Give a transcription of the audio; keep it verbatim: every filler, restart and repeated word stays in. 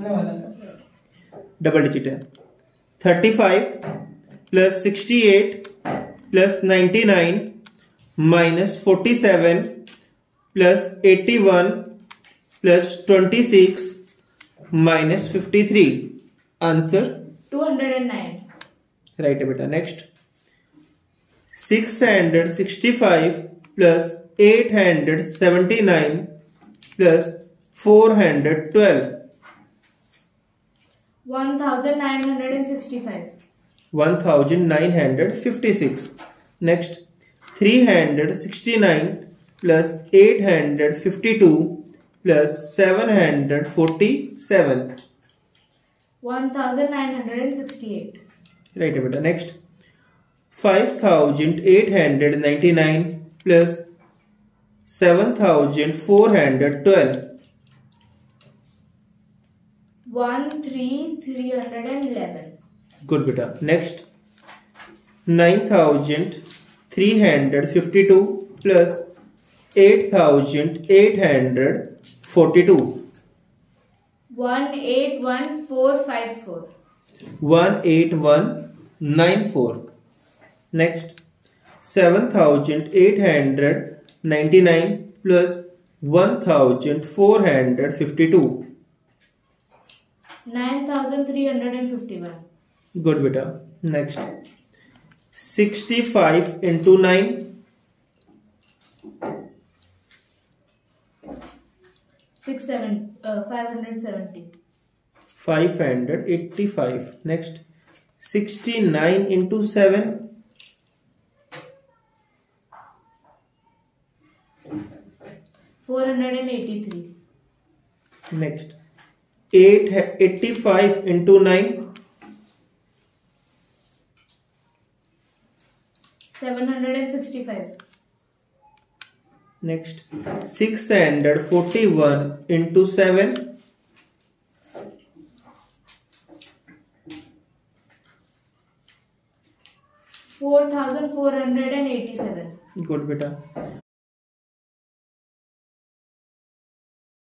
होने वाला था, डबल डिजिट है। Thirty five plus sixty eight plus ninety nine minus forty seven plus eighty one plus twenty six minus fifty three, answer two hundred and nine. Right है बेटा। Next six hundred sixty five plus eight hundred seventy nine plus four hundred twelve, one thousand nine hundred and sixty five, one thousand nine hundred fifty six. Next three hundred sixty nine plus eight hundred fifty two plus seven hundred forty seven, one thousand nine hundred and sixty eight. Right है बेटा। Next five thousand eight hundred ninety nine plus seven thousand four hundred twelve, one three three hundred and eleven. Good बेटा। Next nine thousand three hundred fifty two plus eight thousand eight hundred forty two, one eight one four five four, one eight one nine four. Next seven thousand eight hundred ninety nine plus one thousand four hundred fifty two, nine thousand three hundred and fifty one. Good बेटा। Next sixty five into nine, six seven five hundred seventy, five hundred eighty five. Next sixty nine into seven, four hundred and eighty three. Next eight eighty five into nine, seven hundred and sixty five. Next six hundred forty one into seven, four thousand four hundred and eighty seven. Good बेटा।